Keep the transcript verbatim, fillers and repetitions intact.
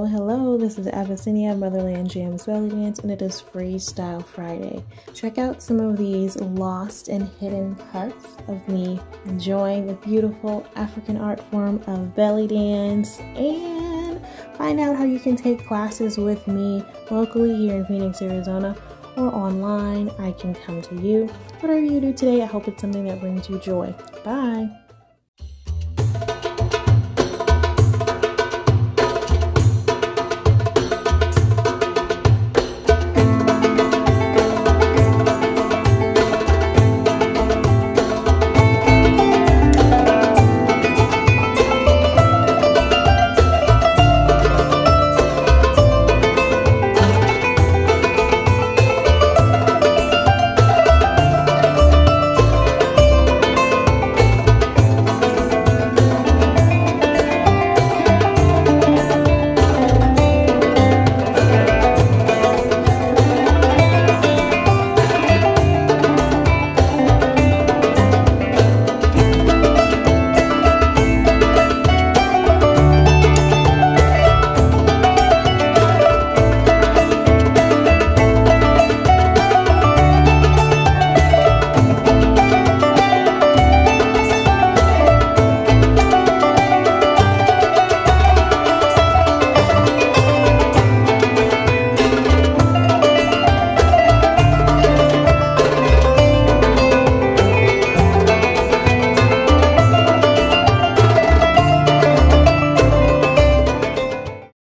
Well, hello, this is Abyssinia Motherland Jams Belly Dance, and it is Freestyle Friday. Check out some of these lost and hidden parts of me enjoying the beautiful African art form of belly dance, and find out how you can take classes with me locally here in Phoenix, Arizona, or online. I can come to you. Whatever you do today, I hope it's something that brings you joy. Bye!